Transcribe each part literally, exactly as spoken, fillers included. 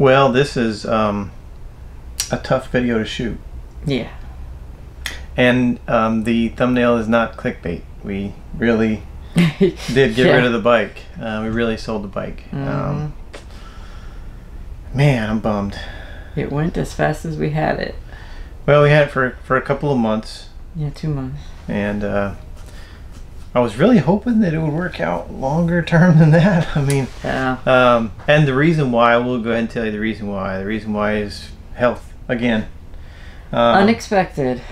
Well, this is um, a tough video to shoot. Yeah. And um, the thumbnail is not clickbait. We really did get yeah. rid of the bike. Uh, we really sold the bike. Mm-hmm. um, man, I'm bummed. It went as fast as we had it. Well, we had it for, for a couple of months. Yeah, two months. And uh, I was really hoping that it would work out longer term than that. I mean, yeah. Um, and the reason why, we'll go ahead and tell you the reason why. The reason why is health, again. Um, Unexpected.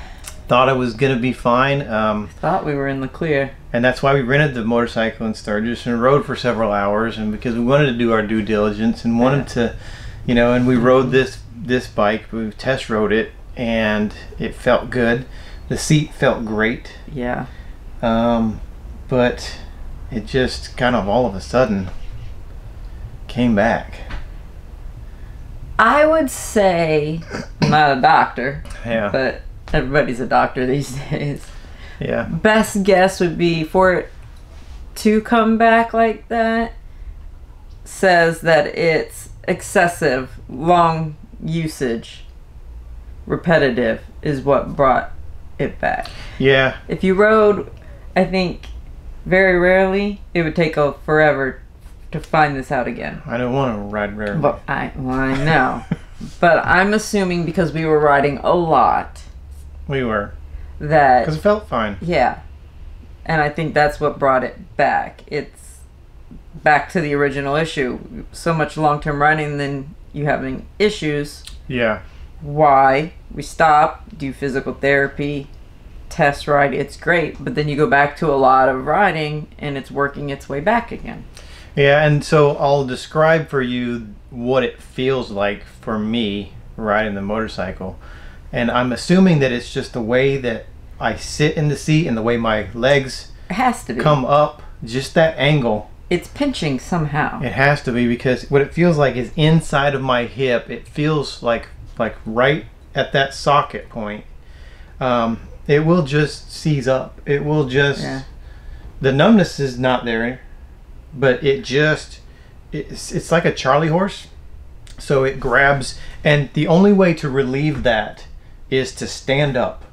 Thought I was going to be fine. Um, thought we were in the clear. And that's why we rented the motorcycle in Sturgis and rode for several hours, and because we wanted to do our due diligence and wanted yeah. to, you know, and we rode this, this bike, we test rode it, and it felt good. The seat felt great. Yeah. Um, but it just kind of all of a sudden came back. I would say, I'm not a doctor, yeah. but everybody's a doctor these days. Yeah. Best guess would be for it to come back like that says that it's excessive, long usage, repetitive is what brought it back. Yeah. If you rode, I think very rarely, it would take a forever to find this out again. I don't want to ride rarely. But I, well, I know. But I'm assuming because we were riding a lot. We were. That. Because it felt fine. Yeah. And I think that's what brought it back. It's back to the original issue. So much long-term riding, then you having issues. Yeah. Why? We stop, do physical therapy, test ride, it's great, but then you go back to a lot of riding and it's working its way back again. Yeah, and so I'll describe for you what it feels like for me riding the motorcycle. And I'm assuming that it's just the way that I sit in the seat and the way my legs has to be. Come up, just that angle. It's pinching somehow. It has to be, because what it feels like is inside of my hip. It feels like like right at that socket point. Um, it will just seize up. It will just, yeah. the numbness is not there, but it just, it's, it's like a Charlie horse. So it grabs, and the only way to relieve that is to stand up.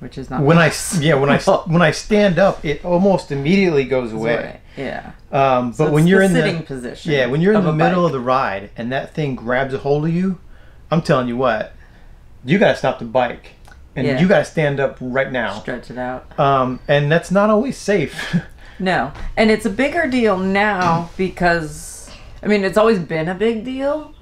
Which is not when nice. I yeah when I when I stand up, it almost immediately goes away. Right. Yeah. Um, so but when you're the in sitting the position, yeah, when you're in the middle bike. of the ride and that thing grabs a hold of you, I'm telling you what, you gotta stop the bike, and yeah. you gotta stand up right now. Stretch it out. Um, and that's not always safe. No, and it's a bigger deal now because, I mean, it's always been a big deal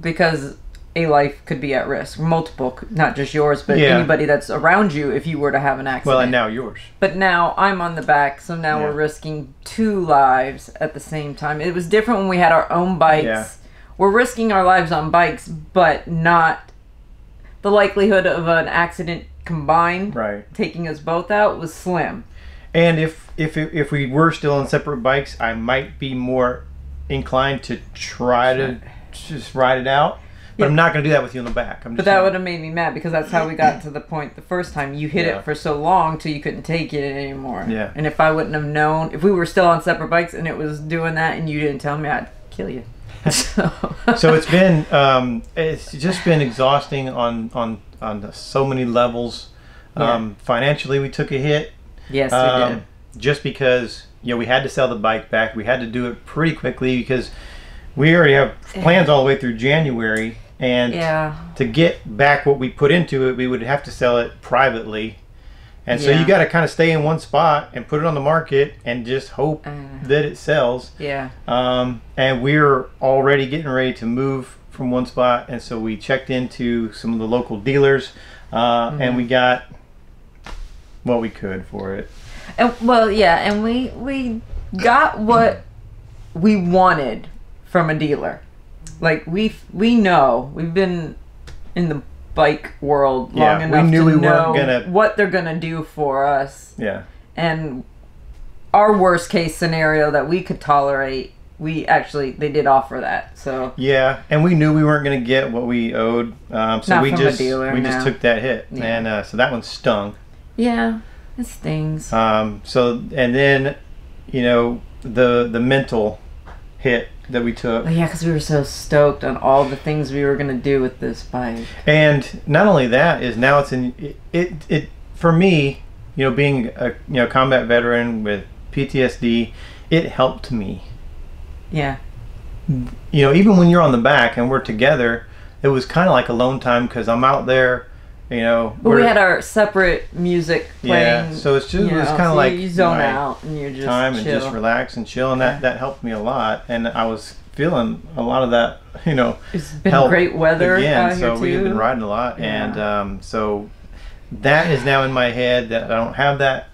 because a life could be at risk. Multiple, not just yours, but yeah. anybody that's around you if you were to have an accident. Well, and now yours. But now I'm on the back, so now yeah. we're risking two lives at the same time. It was different when we had our own bikes. Yeah. We're risking our lives on bikes, but not the likelihood of an accident combined right. taking us both out was slim. And if, if, if we were still on separate bikes, I might be more inclined to try to just ride it out. But I'm not going to do that with you in the back. I'm just but that would have made me mad, because that's how we got to the point the first time. You hit yeah. it for so long till you couldn't take it anymore. Yeah. And if I wouldn't have known, if we were still on separate bikes and it was doing that and you didn't tell me, I'd kill you. So, so it's been, um, it's just been exhausting on, on, on so many levels. Um, yeah. Financially, we took a hit. Yes, um, we did. Just because, you know, we had to sell the bike back. We had to do it pretty quickly because we already have plans all the way through January. And yeah. to get back what we put into it, we would have to sell it privately. And yeah. so you got to kind of stay in one spot and put it on the market and just hope uh, that it sells. Yeah. Um, and we're already getting ready to move from one spot. And so we checked into some of the local dealers uh, mm-hmm. and we got what we could for it. And, well, yeah. And we, we got what we wanted from a dealer. Like, we we know, we've been in the bike world long yeah, enough we knew to we know gonna... what they're going to do for us. Yeah. And our worst case scenario that we could tolerate, we actually, they did offer that, so. Yeah, and we knew we weren't going to get what we owed, um, so Not we, from just, a dealer, we no. just took that hit. Yeah. And uh, so that one stung. Yeah, it stings. Um, so, and then, you know, the the mental hit that we took. Oh, yeah, because we were so stoked on all the things we were going to do with this bike. And not only that, is now it's in it. It, it for me, you know, being a you know combat veteran with P T S D, it helped me. Yeah. You know, even when you're on the back and we're together, it was kind of like alone time because I'm out there, you know. But we had our separate music playing. Yeah, so it's just, you know, it's kind of so like you zone out and you're just time chill. And just relax and chill, and okay. that that helped me a lot. And I was feeling a lot of that, you know. It's been help great weather again, out so here too. We've been riding a lot, yeah. and um, so that is now in my head that I don't have that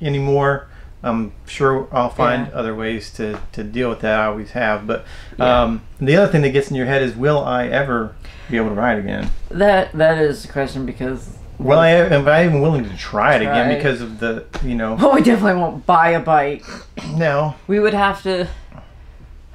anymore. I'm sure I'll find yeah. other ways to, to deal with that. I always have. But um, yeah. the other thing that gets in your head is, will I ever be able to ride again? That That is the question, because... Well, I, am I even willing to try it try. again because of the, you know... Well, we definitely won't buy a bike. No. We would have to,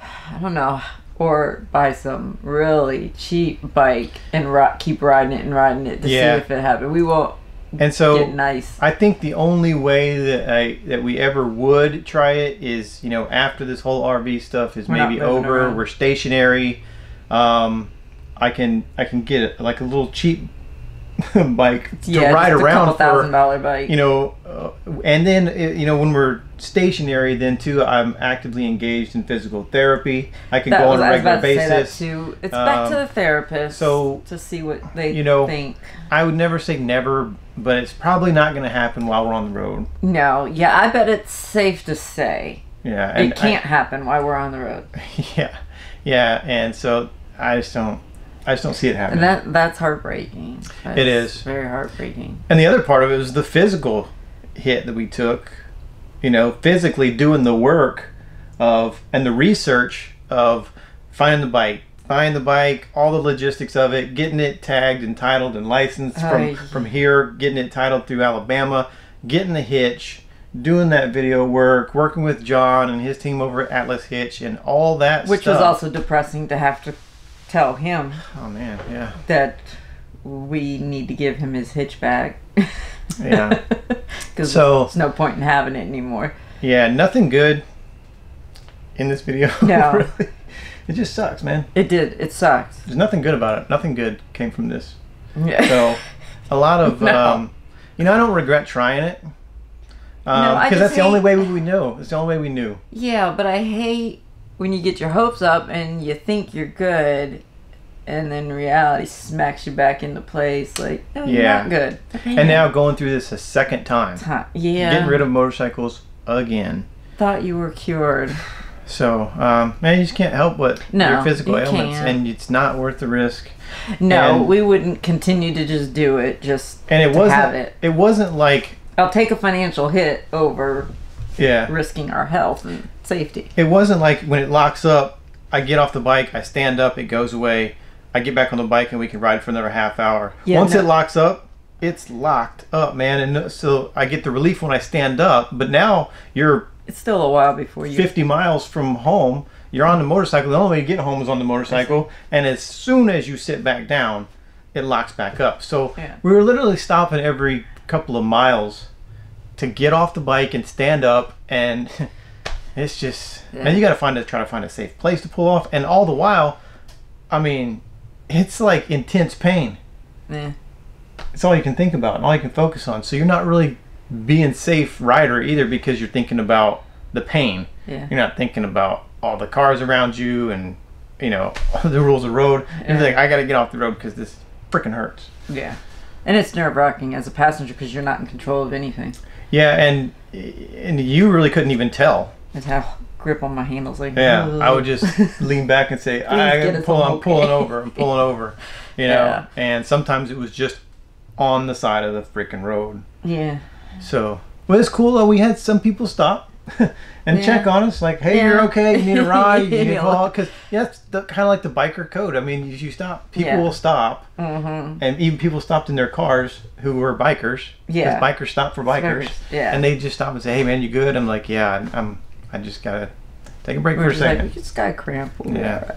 I don't know, or buy some really cheap bike and ro keep riding it and riding it to yeah. see if it happened. We won't. And so nice. I think the only way that I that we ever would try it is, you know, after this whole R V stuff is we're maybe over, around. we're stationary. Um, I can I can get like a little cheap bike to yeah, ride just around a couple thousand dollar bike. You know, uh, and then you know when we're stationary, then too, I'm actively engaged in physical therapy. I can that go was, on a regular basis. To say that too. It's um, back to the therapist so, to see what they you know, think. I would never say never, but it's probably not going to happen while we're on the road. No, yeah, I bet it's safe to say. Yeah, and it can't I, happen while we're on the road. Yeah, yeah, and so I just don't, I just don't see it happening. And that that's heartbreaking. That's it is very heartbreaking. And the other part of it was the physical hit that we took. You know, physically doing the work of and the research of find the bike, find the bike, all the logistics of it, getting it tagged and titled and licensed uh, from from here, getting it titled through Alabama, getting the hitch, doing that video work, working with John and his team over at Atlas Hitch, and all that which stuff. Which was also depressing to have to tell him. Oh man, yeah. That we need to give him his hitch back. Yeah. Because so, there's no point in having it anymore. Yeah, nothing good in this video. No. Really. It just sucks, man. It did. It sucks. There's nothing good about it. Nothing good came from this. Yeah. So, a lot of, no. um, you know, I don't regret trying it. Um, because no, that's hate... the only way we know. It's the only way we knew. Yeah, but I hate when you get your hopes up and you think you're good, and then reality smacks you back into place, like, oh, yeah. not good. Damn. And now going through this a second time. Time. Yeah. Getting rid of motorcycles again. Thought you were cured. So, um, man, you just can't help but no, your physical you ailments, can't. And it's not worth the risk. No, and we wouldn't continue to just do it, just and it to wasn't, have it. It wasn't like... I'll take a financial hit over yeah. risking our health and safety. It wasn't like when it locks up, I get off the bike, I stand up, it goes away. I get back on the bike and we can ride for another half hour. Yeah, Once no. it locks up, it's locked up, man. And so I get the relief when I stand up. But now you're it's still a while before you fifty miles from home. You're on the motorcycle. The only way you get home is on the motorcycle. And as soon as you sit back down, it locks back up. So yeah. we were literally stopping every couple of miles to get off the bike and stand up. And it's just yeah. man, you got to find a, try to find a safe place to pull off. And all the while, I mean. It's like intense pain. Yeah. It's all you can think about and all you can focus on. So you're not really being safe rider either because you're thinking about the pain. Yeah. You're not thinking about all the cars around you and, you know, the rules of the road. Yeah. You're like, I got to get off the road because this freaking hurts. Yeah. And it's nerve-wracking as a passenger because you're not in control of anything. Yeah, and and you really couldn't even tell. That's how... grip on my handles like yeah ugh. I would just lean back and say I pull, I'm okay. pulling over I'm pulling over you know yeah. and sometimes it was just on the side of the freaking road yeah so but it's cool though we had some people stop and yeah. check on us like hey yeah. you're okay you need a ride you need a call because yeah it's the, kind of like the biker code I mean if you stop people yeah. will stop mm-hmm. and even people stopped in their cars who were bikers yeah bikers stop for bikers yeah and they just stop and say hey man you good I'm like yeah I'm I just gotta take a break We're for a second. Like, you just gotta cramp. Ooh, yeah.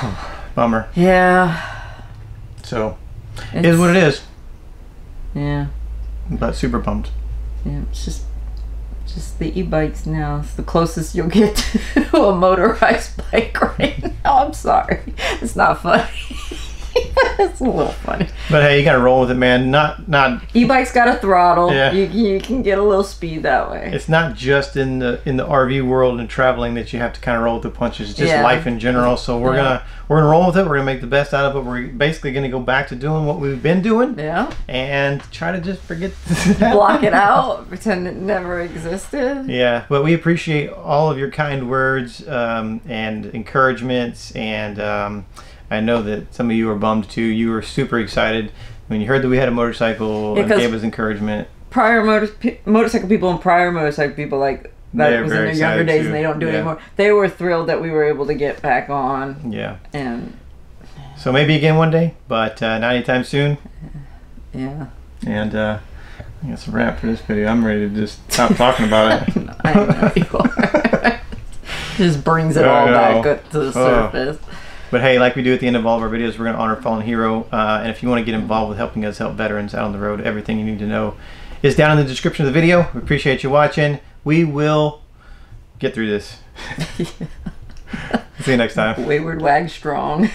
Right. Bummer. Yeah. So, it is what it is. Yeah. But super pumped. Yeah, it's just, it's just the e-bikes now. It's the closest you'll get to a motorized bike right now. I'm sorry. It's not funny. It's a little funny. But hey, you gotta roll with it, man. Not not e-bike's got a throttle. Yeah. You you can get a little speed that way. It's not just in the in the R V world and traveling that you have to kind of roll with the punches. It's just yeah. life in general. So we're yeah. gonna we're gonna roll with it. We're gonna make the best out of it. We're basically gonna go back to doing what we've been doing. Yeah. And try to just forget that. Block it out. Pretend it never existed. Yeah. But we appreciate all of your kind words um, and encouragements, and um, I know that some of you were bummed too. You were super excited when you heard that we had a motorcycle, yeah, and gave us encouragement. Prior motor, motorcycle people and prior motorcycle people, like that They're was in their younger days too. And they don't do yeah. it anymore. They were thrilled that we were able to get back on. Yeah. And so maybe again one day, but uh, not anytime soon. Yeah. And uh, that's a wrap for this video. I'm ready to just stop talking about it. I know you are. Just brings it oh, all no. back up to the surface. Oh. But hey, like we do at the end of all of our videos, we're going to honor fallen hero. Uh, and if you want to get involved with helping us help veterans out on the road, everything you need to know is down in the description of the video. We appreciate you watching. We will get through this. See you next time. Wayward Waggs strong.